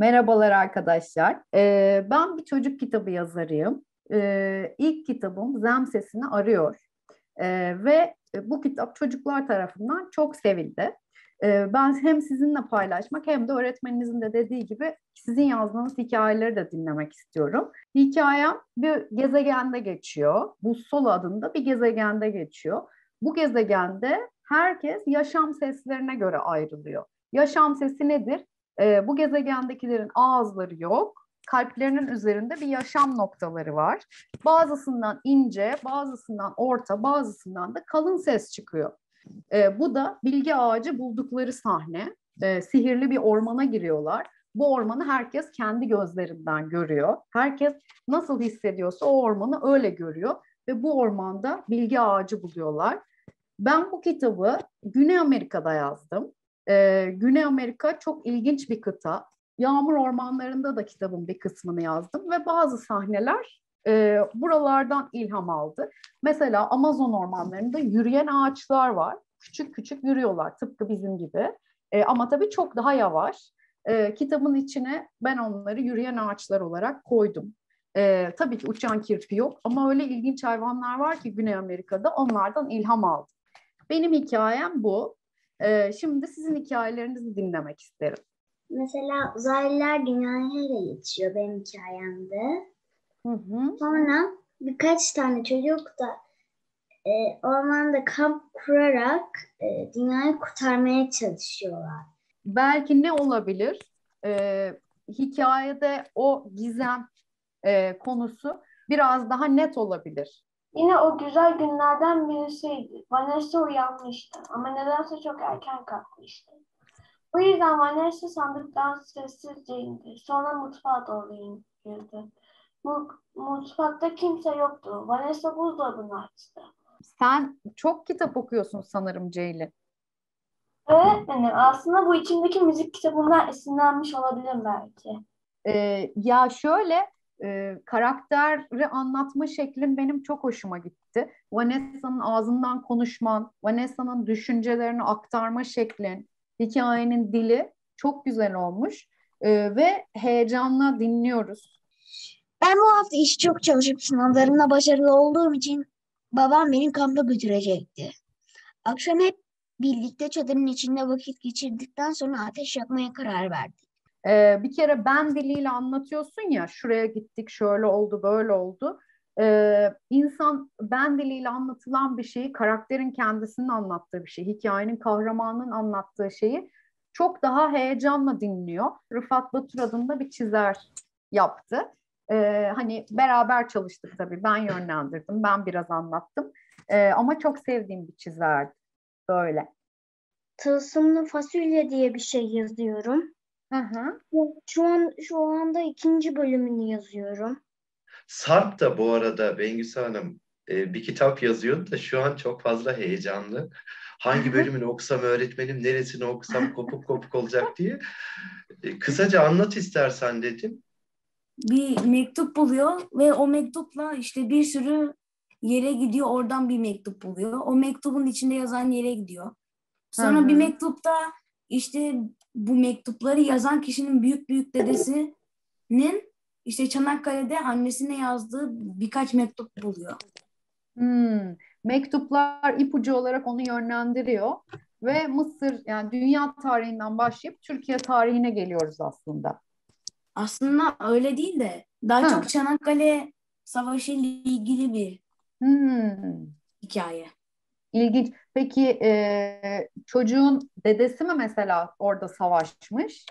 Merhabalar arkadaşlar. Ben bir çocuk kitabı yazarıyım. İlk kitabım Zem Sesini Arıyor. Ve bu kitap çocuklar tarafından çok sevildi. Ben hem sizinle paylaşmak hem de öğretmeninizin de dediği gibi sizin yazdığınız hikayeleri de dinlemek istiyorum. Hikayem bir gezegende geçiyor. Bussolu adında bir gezegende geçiyor. Bu gezegende herkes yaşam seslerine göre ayrılıyor. Yaşam sesi nedir? Bu gezegendekilerin ağızları yok. Kalplerinin üzerinde bir yaşam noktaları var. Bazısından ince, bazısından orta, bazısından da kalın ses çıkıyor. Bu da bilgi ağacı buldukları sahne. Sihirli bir ormana giriyorlar. Bu ormanı herkes kendi gözlerinden görüyor. Herkes nasıl hissediyorsa o ormanı öyle görüyor. Ve bu ormanda bilgi ağacı buluyorlar. Ben bu kitabı Güney Amerika'da yazdım. Güney Amerika çok ilginç bir kıta. Yağmur ormanlarında da kitabın bir kısmını yazdım ve bazı sahneler buralardan ilham aldı. Mesela Amazon ormanlarında yürüyen ağaçlar var. Küçük küçük yürüyorlar tıpkı bizim gibi. Ama tabii çok daha yavaş. Kitabın içine ben onları yürüyen ağaçlar olarak koydum. Tabii ki uçan kirpi yok ama öyle ilginç hayvanlar var ki Güney Amerika'da onlardan ilham aldım. Benim hikayem bu. Şimdi sizin hikayelerinizi dinlemek isterim. Mesela uzaylılar dünyaya da geçiyor benim hikayemde. Hı hı. Sonra birkaç tane çocuk da ormanda kamp kurarak dünyayı kurtarmaya çalışıyorlar. Belki ne olabilir? Hikayede o gizem konusu biraz daha net olabilir. Yine o güzel günlerden birisiydi. Vanessa uyanmıştı ama nedense çok erken kalkmıştı. Bu yüzden Vanessa sandıktan sessizce indi. Sonra mutfağa doğru yürüdü. Mutfakta kimse yoktu. Vanessa buzdolabını açtı. Sen çok kitap okuyorsun sanırım Ceyli. Evet benim. Aslında bu içimdeki müzik kitabından esinlenmiş olabilirim belki. Ya şöyle... karakteri anlatma şeklin benim çok hoşuma gitti. Vanessa'nın ağzından konuşman, Vanessa'nın düşüncelerini aktarma şeklin, hikayenin dili çok güzel olmuş ve heyecanla dinliyoruz. Ben bu hafta işi çok çalışıp sınavlarımda başarılı olduğum için babam beni kampa götürecekti. Akşam hep birlikte çadırın içinde vakit geçirdikten sonra ateş yakmaya karar verdik. Bir kere ben diliyle anlatıyorsun ya, şuraya gittik, şöyle oldu, böyle oldu. İnsan ben diliyle anlatılan bir şeyi, karakterin kendisinin anlattığı bir şey, hikayenin kahramanının anlattığı şeyi çok daha heyecanla dinliyor. Rıfat Batur adında bir çizer yaptı. Hani beraber çalıştık tabii, ben yönlendirdim, ben biraz anlattım. Ama çok sevdiğim bir çizerdi, böyle. Tılsımlı fasulye diye bir şey yazıyorum. Hı-hı. Şu anda ikinci bölümünü yazıyorum. Sarp da bu arada Bengisu Hanım bir kitap yazıyor da şu an çok fazla heyecanlı. Hangi bölümünü okusam öğretmenim, neresini okusam kopuk kopuk olacak diye. Kısaca anlat istersen dedim. Bir mektup buluyor ve o mektupla işte bir sürü yere gidiyor. Oradan bir mektup buluyor. O mektubun içinde yazan yere gidiyor. Sonra Hı-hı. bir mektupta işte... Bu mektupları yazan kişinin büyük büyük dedesinin işte Çanakkale'de annesine yazdığı birkaç mektup buluyor. Mektuplar ipucu olarak onu yönlendiriyor ve Mısır, yani dünya tarihinden başlayıp Türkiye tarihine geliyoruz aslında. Aslında öyle değil de daha çok Çanakkale Savaşı ile ilgili bir hikaye. İlginç. Peki çocuğun dedesi mi mesela orada savaşmış?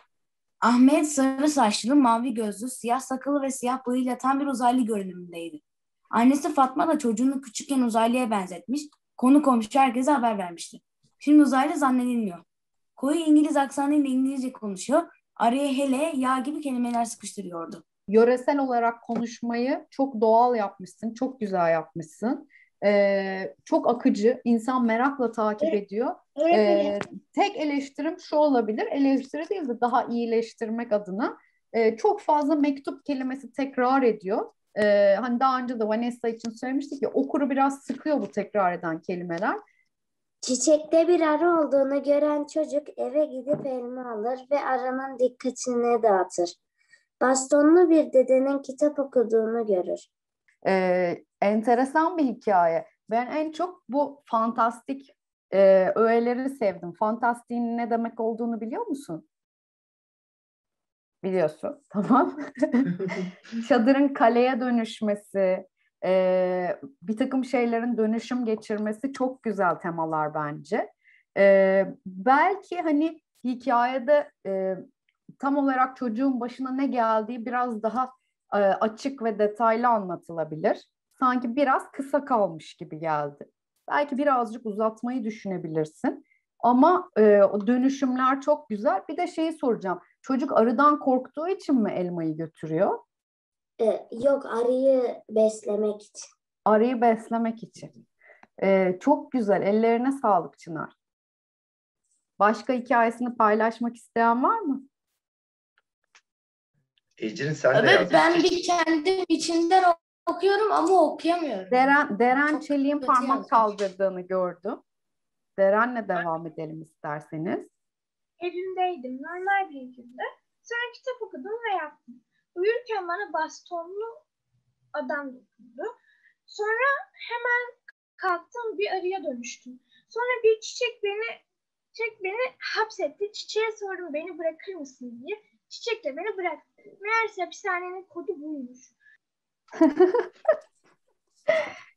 Ahmet sarı saçlı, mavi gözlü, siyah sakalı ve siyah bıyığıyla tam bir uzaylı görünümündeydi. Annesi Fatma da çocuğunu küçükken uzaylıya benzetmiş, konu komşu herkese haber vermişti. Şimdi uzaylı zannedilmiyor. Koyu İngiliz aksanıyla İngilizce konuşuyor, araya hele, yağ gibi kelimeler sıkıştırıyordu. Yöresel olarak konuşmayı çok doğal yapmışsın, çok güzel yapmışsın. Çok akıcı, insan merakla takip ediyor. Tek eleştirim şu olabilir, eleştiri değil de daha iyileştirmek adına çok fazla mektup kelimesi tekrar ediyor. Hani daha önce de Vanessa için söylemiştik ya, okuru biraz sıkıyor bu tekrar eden kelimeler. Çiçekte bir arı olduğunu gören çocuk eve gidip elma alır ve arının dikkatini dağıtır. Bastonlu bir dedenin kitap okuduğunu görür. Enteresan bir hikaye. Ben en çok bu fantastik öğeleri sevdim. Fantastiğin ne demek olduğunu biliyor musun? Biliyorsun, tamam. Çadırın kaleye dönüşmesi, bir takım şeylerin dönüşüm geçirmesi çok güzel temalar bence. Belki hani hikayede tam olarak çocuğun başına ne geldiği biraz daha açık ve detaylı anlatılabilir. Sanki biraz kısa kalmış gibi geldi. Belki birazcık uzatmayı düşünebilirsin. Ama o dönüşümler çok güzel. Bir de şeyi soracağım. Çocuk arıdan korktuğu için mi elmayı götürüyor? Yok, arıyı beslemek için. Arıyı beslemek için. Çok güzel. Ellerine sağlık Çınar. Başka hikayesini paylaşmak isteyen var mı? Ecrin sen de yazmışsın. Ben bir kendim içinden okuyorum ama okuyamıyorum. Deren Çelik'in parmak kaldırdığını gördüm. Deren'le devam edelim isterseniz. Evimdeydim, normal bir günde. Sonra kitap okudum ve yattım. Uyurken bana bastonlu adam dokundu. Sonra hemen kalktım, bir arıya dönüştüm. Sonra bir çiçek beni hapsetti. Çiçeğe sordum beni bırakır mısın diye. Çiçek de beni bıraktı. Meğerse hapishanenin kodu buymuş.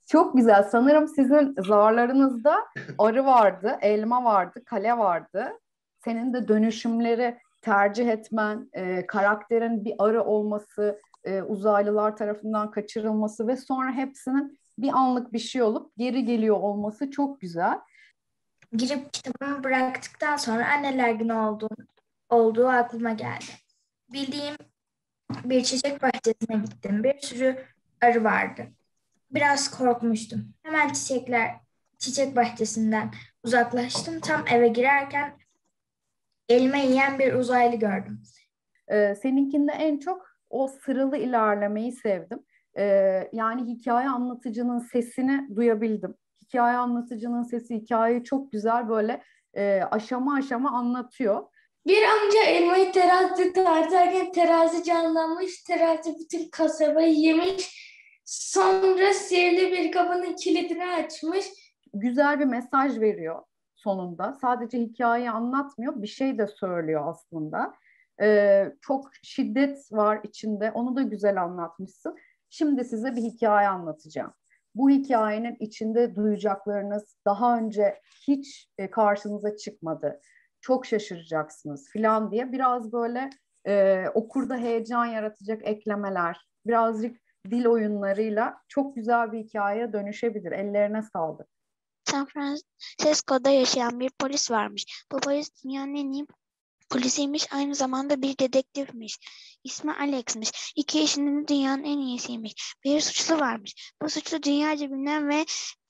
Çok güzel. Sanırım sizin zarlarınızda arı vardı, elma vardı, kale vardı. Senin de dönüşümleri tercih etmen, karakterin bir arı olması, uzaylılar tarafından kaçırılması ve sonra hepsinin bir anlık bir şey olup geri geliyor olması çok güzel. Girip kitabımı bıraktıktan sonra anneler günü olduğu aklıma geldi. Bildiğim bir çiçek bahçesine gittim. Bir sürü arı vardı. Biraz korkmuştum. Hemen çiçek bahçesinden uzaklaştım. Tam eve girerken elma yiyen bir uzaylı gördüm. Seninkinde en çok o sıralı ilerlemeyi sevdim. Yani hikaye anlatıcının sesini duyabildim. Hikaye anlatıcının sesi hikayeyi çok güzel böyle aşama aşama anlatıyor. Bir amca elmayı terazi tartarken terazi canlanmış, terazi bütün kasabayı yemiş. Sonra sihirli bir kapının kilidini açmış. Güzel bir mesaj veriyor sonunda. Sadece hikayeyi anlatmıyor, bir şey de söylüyor aslında. Çok şiddet var içinde, onu da güzel anlatmışsın. Şimdi size bir hikaye anlatacağım. Bu hikayenin içinde duyacaklarınız daha önce hiç karşınıza çıkmadı. Çok şaşıracaksınız falan diye biraz böyle okurda heyecan yaratacak eklemeler, birazcık dil oyunlarıyla çok güzel bir hikayeye dönüşebilir. Ellerine sağlık. San Francisco'da yaşayan bir polis varmış. Bu polis dünyanın en iyi polisiymiş. Aynı zamanda bir dedektifmiş. İsmi Alex'miş. 2 yaşında dünyanın en iyisiymiş. Bir suçlu varmış. Bu suçlu dünyaca bilinen ve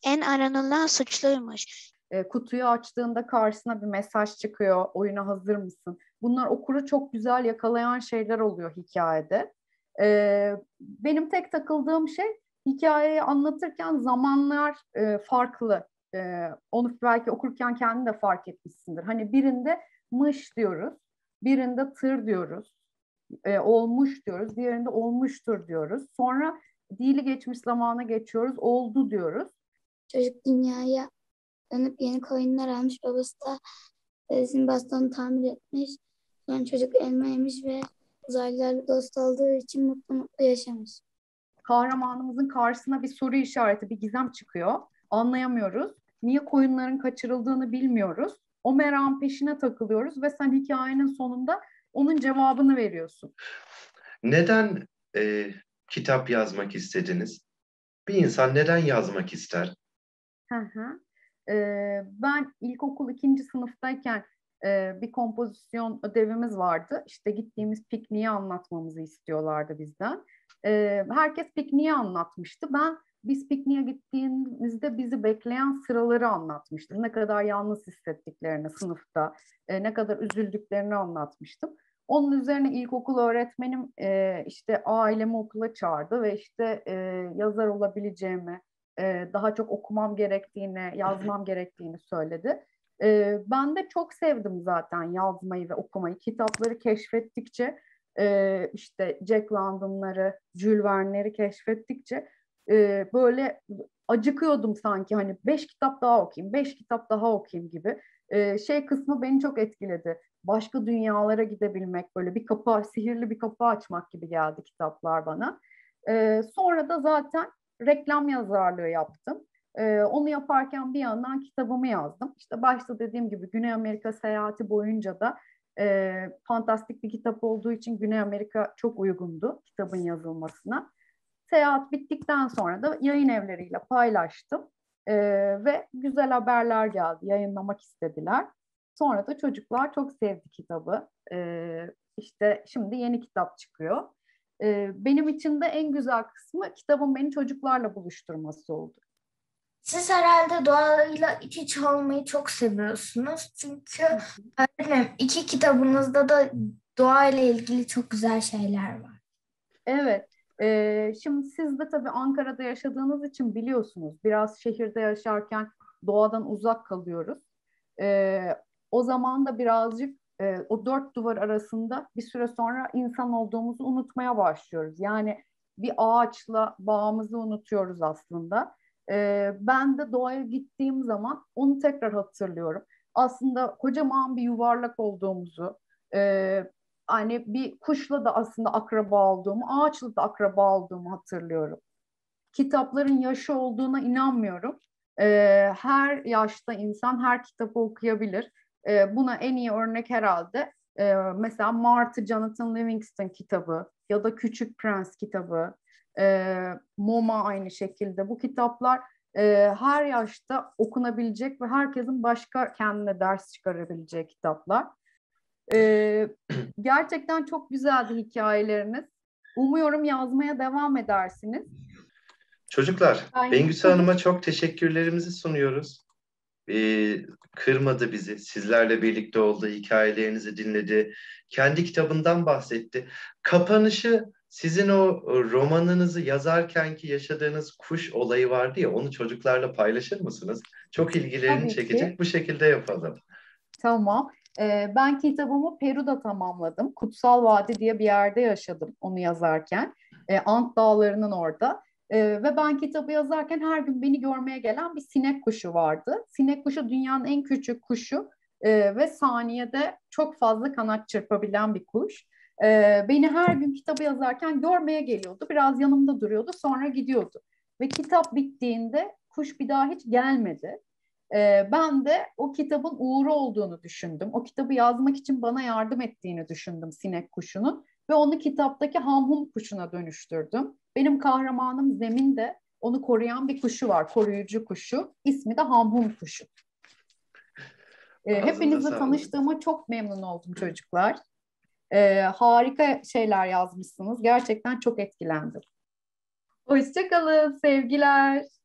en aranılan suçluymuş. Kutuyu açtığında karşısına bir mesaj çıkıyor. Oyuna hazır mısın? Bunlar okuru çok güzel yakalayan şeyler oluyor hikayede. Benim tek takıldığım şey hikayeyi anlatırken zamanlar farklı. Onu belki okurken kendin de fark etmişsindir. Hani birinde mış diyoruz, birinde tır diyoruz, olmuş diyoruz, diğerinde olmuştur diyoruz. Sonra dili geçmiş zamana geçiyoruz, oldu diyoruz. Çocuk dünyaya dönüp yeni koyunlar almış, babası da dedesinin bastonunu tamir etmiş. Sonra çocuk elma yemiş ve uzaylılarla dost olduğu için mutlu yaşamış. Kahramanımızın karşısına bir soru işareti, bir gizem çıkıyor. Anlayamıyoruz. Niye koyunların kaçırıldığını bilmiyoruz. O merakın peşine takılıyoruz ve sen hikayenin sonunda onun cevabını veriyorsun. Neden kitap yazmak istediniz? Bir insan neden yazmak ister? Ben ilkokul 2. sınıftayken bir kompozisyon ödevimiz vardı. İşte gittiğimiz pikniği anlatmamızı istiyorlardı bizden. Herkes pikniği anlatmıştı. Biz pikniğe gittiğimizde bizi bekleyen sıraları anlatmıştım. Ne kadar yalnız hissettiklerini sınıfta, ne kadar üzüldüklerini anlatmıştım. Onun üzerine ilkokul öğretmenim işte ailemi okula çağırdı ve işte yazar olabileceğimi, daha çok okumam gerektiğini, yazmam gerektiğini söyledi. Ben de çok sevdim zaten yazmayı ve okumayı. Kitapları keşfettikçe, işte Jack London'ları, Jules Verne'leri keşfettikçe böyle acıkıyordum sanki. Hani 5 kitap daha okuyayım gibi. Şey kısmı beni çok etkiledi. Başka dünyalara gidebilmek, böyle bir kapı, sihirli bir kapı açmak gibi geldi kitaplar bana. Sonra da zaten reklam yazarlığı yaptım. Onu yaparken bir yandan kitabımı yazdım. İşte başta dediğim gibi Güney Amerika seyahati boyunca da fantastik bir kitap olduğu için Güney Amerika çok uygundu kitabın yazılmasına. Seyahat bittikten sonra da yayın evleriyle paylaştım ve güzel haberler geldi. Yayınlamak istediler. Sonra da çocuklar çok sevdi kitabı. İşte şimdi yeni kitap çıkıyor. Benim için de en güzel kısmı kitabın beni çocuklarla buluşturması oldu. Siz herhalde doğayla iç içe olmayı çok seviyorsunuz. Çünkü iki kitabınızda da doğayla ilgili çok güzel şeyler var. Evet. Şimdi siz de tabii Ankara'da yaşadığınız için biliyorsunuz. Biraz şehirde yaşarken doğadan uzak kalıyoruz. O zaman da birazcık o dört duvar arasında bir süre sonra insan olduğumuzu unutmaya başlıyoruz. Yani bir ağaçla bağımızı unutuyoruz aslında. Ben de doğaya gittiğim zaman onu tekrar hatırlıyorum. Aslında kocaman bir yuvarlak olduğumuzu, hani bir kuşla da aslında akraba olduğumu, ağaçla da akraba olduğumu hatırlıyorum. Kitapların yaşı olduğuna inanmıyorum. Her yaşta insan her kitabı okuyabilir. Buna en iyi örnek herhalde mesela Martı Jonathan Livingston kitabı ya da Küçük Prens kitabı, MoMA aynı şekilde. Bu kitaplar her yaşta okunabilecek ve herkesin başka kendine ders çıkarabileceği kitaplar. Gerçekten çok güzeldi hikayeleriniz. Umuyorum yazmaya devam edersiniz. Çocuklar, Bengisu Hanım'a çok teşekkürlerimizi sunuyoruz. Kırmadı bizi. Sizlerle birlikte oldu, hikayelerinizi dinledi. Kendi kitabından bahsetti. Kapanışı sizin o romanınızı yazarkenki yaşadığınız kuş olayı vardı ya, onu çocuklarla paylaşır mısınız? Çok ilgilerini çekecek. Bu şekilde yapalım. Tamam. Ben kitabımı Peru'da tamamladım. Kutsal Vadi diye bir yerde yaşadım onu yazarken. Ant Dağları'nın orada. Ve ben kitabı yazarken her gün beni görmeye gelen bir sinek kuşu vardı. Sinek kuşu dünyanın en küçük kuşu ve saniyede çok fazla kanat çırpabilen bir kuş. Beni her gün kitabı yazarken görmeye geliyordu. Biraz yanımda duruyordu, sonra gidiyordu. Ve kitap bittiğinde kuş bir daha hiç gelmedi. Ben de o kitabın uğru olduğunu düşündüm. O kitabı yazmak için bana yardım ettiğini düşündüm sinek kuşunun. Ve onu kitaptaki hamhum kuşuna dönüştürdüm. Benim kahramanım Zemin de onu koruyan bir kuşu var. Koruyucu kuşu. İsmi de hamhum kuşu. Hepinizle tanıştığıma çok memnun oldum çocuklar. Harika şeyler yazmışsınız. Gerçekten çok etkilendim. Hoşça kalın, sevgiler.